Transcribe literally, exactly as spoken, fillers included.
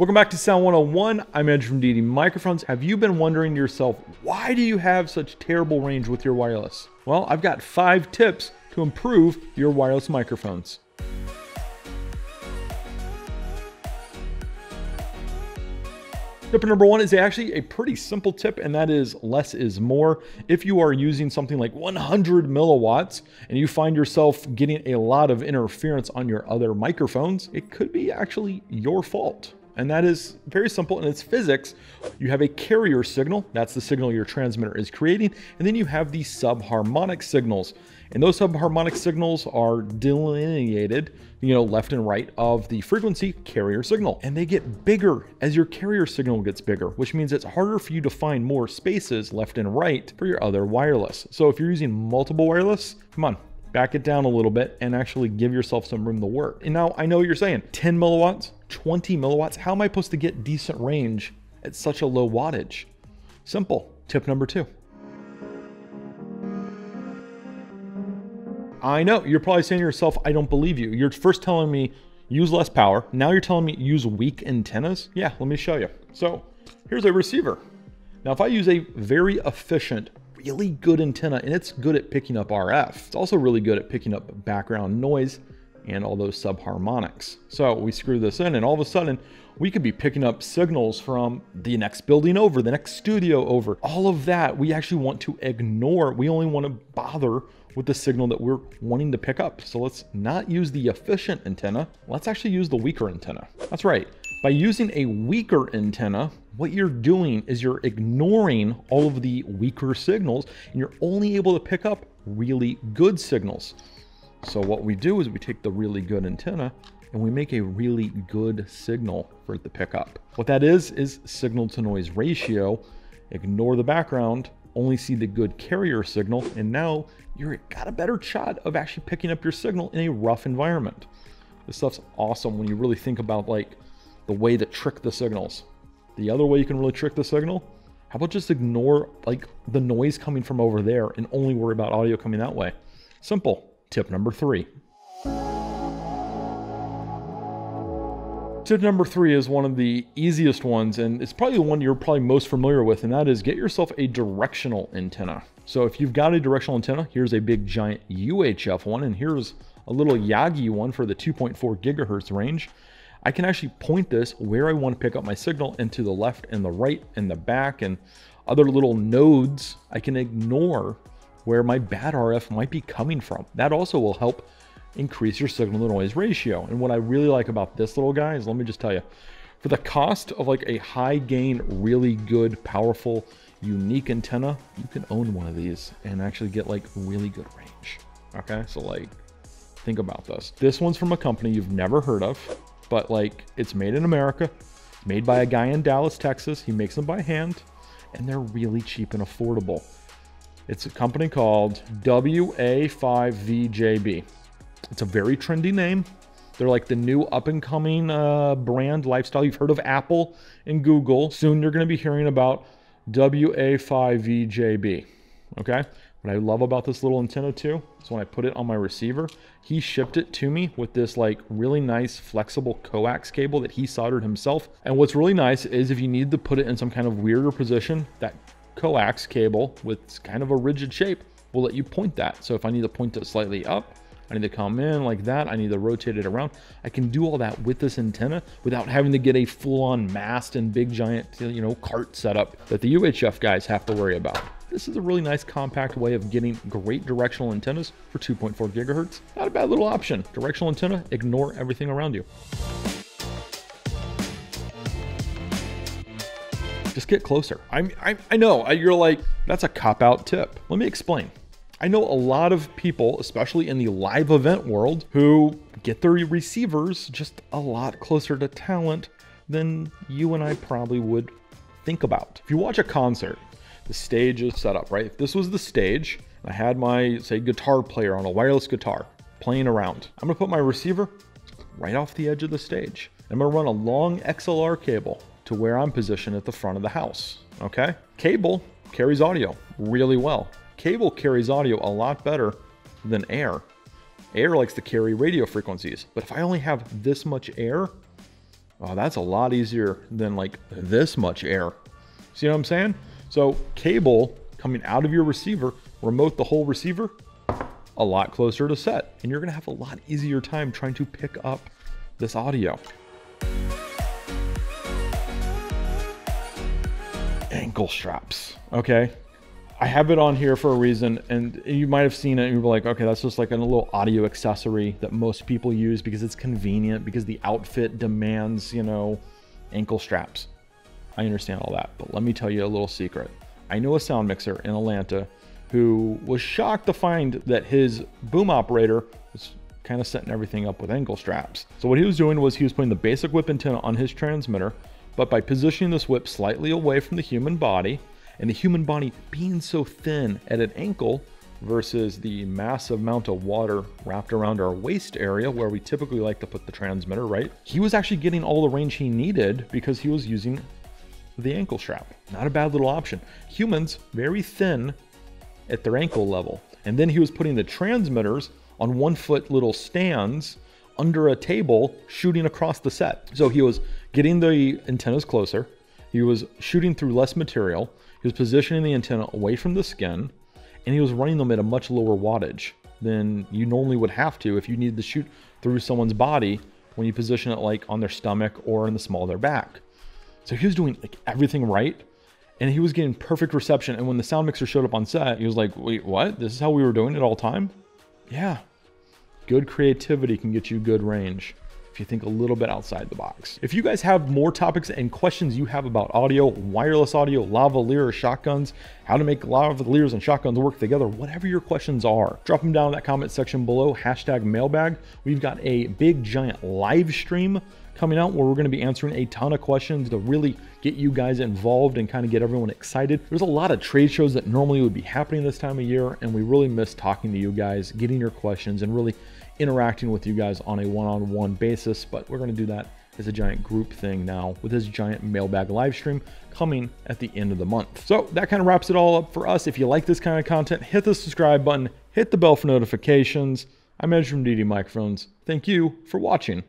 Welcome back to Sound one oh one. I'm Andrew from D D Microphones. Have you been wondering to yourself, why do you have such terrible range with your wireless? Well, I've got five tips to improve your wireless microphones. Tip number one is actually a pretty simple tip, and that is less is more. If you are using something like one hundred milliwatts and you find yourself getting a lot of interference on your other microphones, it could be actually your fault. And that is very simple, and it's physics. You have a carrier signal, that's the signal your transmitter is creating, and then you have the subharmonic signals. And those subharmonic signals are delineated, you know, left and right of the frequency carrier signal. And they get bigger as your carrier signal gets bigger, which means it's harder for you to find more spaces left and right for your other wireless. So if you're using multiple wireless, come on, back it down a little bit and actually give yourself some room to work. And now I know what you're saying, ten milliwatts, twenty milliwatts. How am I supposed to get decent range at such a low wattage? Simple. Tip number two. I know you're probably saying to yourself, I don't believe you. You're first telling me use less power. Now you're telling me use weak antennas. Yeah, let me show you. So here's a receiver. Now, if I use a very efficient, really good antenna, and it's good at picking up R F. It's also really good at picking up background noise and all those subharmonics. So we screw this in and all of a sudden we could be picking up signals from the next building over, the next studio over. All of that we actually want to ignore. We only want to bother with the signal that we're wanting to pick up. So let's not use the efficient antenna. Let's actually use the weaker antenna. That's right. By using a weaker antenna, what you're doing is you're ignoring all of the weaker signals and you're only able to pick up really good signals. So what we do is we take the really good antenna and we make a really good signal for it to pick up. What that is, is signal to noise ratio. Ignore the background, only see the good carrier signal, and now you've got a better shot of actually picking up your signal in a rough environment. This stuff's awesome when you really think about like the way to trick the signals. The other way you can really trick the signal, how about just ignore like the noise coming from over there and only worry about audio coming that way? Simple. Tip number three. Tip number three is one of the easiest ones, and it's probably the one you're probably most familiar with, and that is get yourself a directional antenna. So if you've got a directional antenna, here's a big giant U H F one, and here's a little Yagi one for the two point four gigahertz range. I can actually point this where I want to pick up my signal, and to the left and the right and the back and other little nodes. I can ignore where my bad R F might be coming from. That also will help increase your signal to noise ratio. And what I really like about this little guy is, let me just tell you, for the cost of like a high gain, really good, powerful, unique antenna, you can own one of these and actually get like really good range. Okay, so like think about this. This one's from a company you've never heard of, but like it's made in America, made by a guy in Dallas, Texas. He makes them by hand and they're really cheap and affordable. It's a company called W A five V J B. It's a very trendy name. They're like the new up and coming uh, brand lifestyle. You've heard of Apple and Google. Soon you're gonna be hearing about W A five V J B, okay? What I love about this little antenna too is when I put it on my receiver, he shipped it to me with this like really nice flexible coax cable that he soldered himself. And what's really nice is if you need to put it in some kind of weirder position, that coax cable with kind of a rigid shape will let you point that. So if I need to point it slightly up, I need to come in like that, I need to rotate it around. I can do all that with this antenna without having to get a full-on mast and big giant, you know, cart setup that the U H F guys have to worry about. This is a really nice compact way of getting great directional antennas for two point four gigahertz. Not a bad little option. Directional antenna, ignore everything around you. Just get closer. I'm, I'm, I know, you're like, that's a cop-out tip. Let me explain. I know a lot of people, especially in the live event world, who get their receivers just a lot closer to talent than you and I probably would think about. If you watch a concert, the stage is set up, right? If this was the stage, I had my, say, guitar player on a wireless guitar playing around. I'm gonna put my receiver right off the edge of the stage. I'm gonna run a long X L R cable to where I'm positioned at the front of the house, okay? Cable carries audio really well. Cable carries audio a lot better than air. Air likes to carry radio frequencies, but if I only have this much air, Oh, that's a lot easier than like this much air. See what I'm saying? So cable coming out of your receiver, remote the whole receiver, a lot closer to set. And you're gonna have a lot easier time trying to pick up this audio. Ankle straps, okay? I have it on here for a reason, and you might have seen it and you were like, okay, that's just like a little audio accessory that most people use because it's convenient, because the outfit demands, you know, ankle straps. I understand all that, but let me tell you a little secret. I know a sound mixer in Atlanta who was shocked to find that his boom operator was kind of setting everything up with ankle straps. So what he was doing was he was putting the basic whip antenna on his transmitter, but by positioning this whip slightly away from the human body, and the human body being so thin at an ankle versus the massive amount of water wrapped around our waist area where we typically like to put the transmitter, right? He was actually getting all the range he needed because he was using the ankle strap. Not a bad little option. Humans, very thin at their ankle level. And then he was putting the transmitters on one foot little stands under a table shooting across the set. So he was getting the antennas closer. He was shooting through less material. He was positioning the antenna away from the skin, and he was running them at a much lower wattage than you normally would have to if you needed to shoot through someone's body when you position it like on their stomach or in the small of their back. So he was doing like everything right, and he was getting perfect reception. And when the sound mixer showed up on set, he was like, wait, what? This is how we were doing it all the time? Yeah. Good creativity can get you good range if you think a little bit outside the box. If you guys have more topics and questions you have about audio, wireless audio, lavalier or shotguns, how to make lavaliers and shotguns work together, whatever your questions are, drop them down in that comment section below, hashtag mailbag. We've got a big giant live stream coming out where we're gonna be answering a ton of questions to really get you guys involved and kind of get everyone excited. There's a lot of trade shows that normally would be happening this time of year, and we really miss talking to you guys, getting your questions, and really interacting with you guys on a one-on-one basis. But we're gonna do that as a giant group thing now with this giant mailbag live stream coming at the end of the month. So that kind of wraps it all up for us. If you like this kind of content, hit the subscribe button, hit the bell for notifications. I'm Andrew from D D Microphones. Thank you for watching.